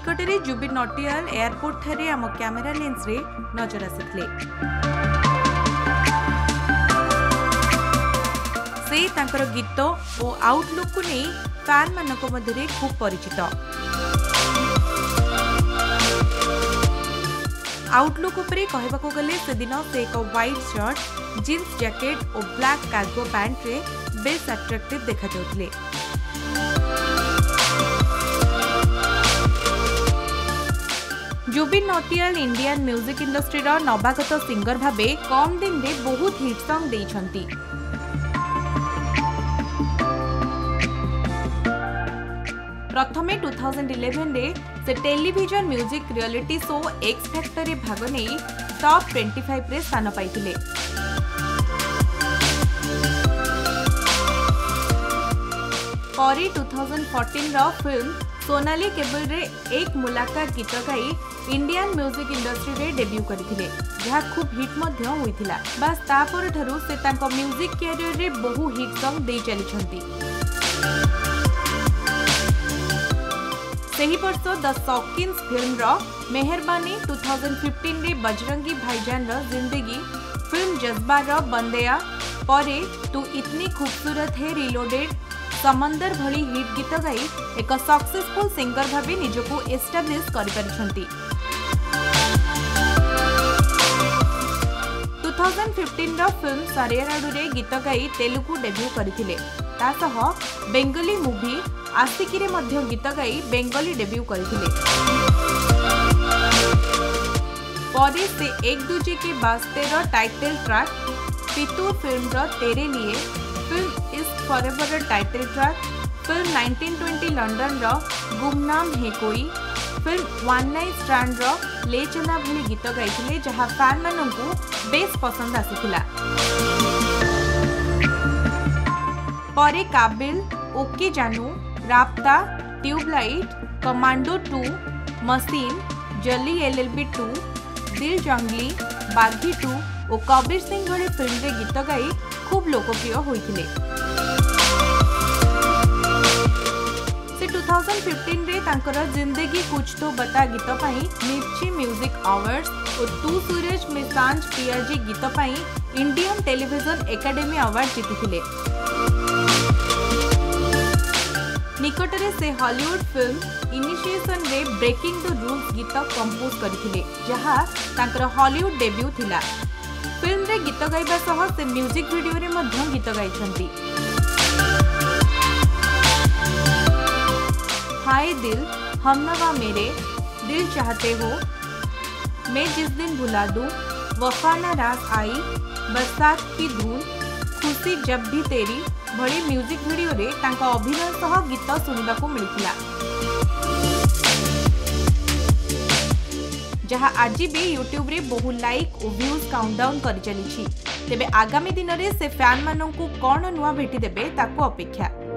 निकटरे Zubin Nautiyal airport ठारे आम camera lens रे नजर आसिथिले। से तांकर गीत और आउटलुक को नहीं फैन मानक मध्य खूब परिचित। आउटलुक उपरे कहबाकू गले सेदिन से एक व्हाइट शर्ट, जीन्स जैकेट और ब्लैक कार्गो पैंट रे बेस अट्राक्टिव देखा जाउथले। Jubin Nautiyal Indian music industry रा नवागत सिंगर भाबे कम दिन रे बहुत हिट सॉन्ग देई छंती। प्रथमे 2011 रे से television music reality show X factor रे भाग नहीं टॉप 25 रे स्थान पाई। परी 2014 रा फिल्म सोनाली केबल रे एक मुलाकात गीत गाई इंडियन म्यूजिक इंडस्ट्री रे डेब्यू करथिले, जहा खूब हिट मध्य होइथिला। बस तापर ठरू से तांको म्यूजिक करियर रे बहु हिट सॉन्ग देई चली छंती। सेही वर्ष द शौकीन्स फिल्म रा मेहरबानी 2015 रे बजरंगी भाईजान रा जिंदगी, फिल्म जज्बा रा बंदेया, परे तू इतनी खूबसूरत है रिलोडेड, समंदर भली हिट गीत गाई एक सक्सेसफुल सिंगर भाबे निजको एस्टाब्लिश करि परिछंती। 2015 रा फिल्म सरियानाडू रे गीत गाई तेलुगु डेब्यू करथिले। ता सह बेंगली मूवी आस्तिकी रे मध्य गीत गाई बेंगली डेब्यू करथिले। परे से एक दूजे के वास्ते रा टाइटल ट्रैक, पितू फिल्म रा तेरे लिए, फिल्म इस forever title track, film 1920 London रा गुमनाम है कोई, फिल्म नाइट स्ट्राण्र ले चना भली गीत गाइथिले, जहाँ फैन मानू बेस पसंद आसिथिला। परे Kaabil, okay Jaanu, Raabta, tubelight, Commando 2, Machine, जल्ली एलएलबी 2, दिल जंगली, बाघी 2 और कबीर सिंह भली फिल्म रे गीत गाई खूब लोकप्रिय होइथिले। से 2015 रे तांकर जिंदगी कुछ तो बता गीत पाई मिर्ची म्यूजिक अवार्ड और तू सूरज में सांझ पिया जी गीत पाई इंडियन टेलीविजन एकाडेमी अवार्ड जीतिथिले। निकटरे से Hollywood film initiation in breaking the rules गीत कंपोज करथिले, जहा तांकर हॉलीवुड डेब्यू थिला। फिल्म रे गीत गाइबा सह से म्यूजिक वीडियो रे मध्य गीत गाइछंती। हाय दिल, हमनवा मेरे, दिल चाहते हो, मैं जिस दिन भुला दूं, वफा ना रात आई, बरसात की धूल, खुशी जब भी तेरी भली म्यूजिक वीडियो रे तांका अभिनय सह गीत सुनबाको मिलिथिला, जहा आज भी यूट्यूब रे बहु लाइक और व्यूज काउंटडाउन कर चली। तेबे आगामी दिन रे से फैन मानू कौन नुआ भेटी देबे ताको अपेक्षा।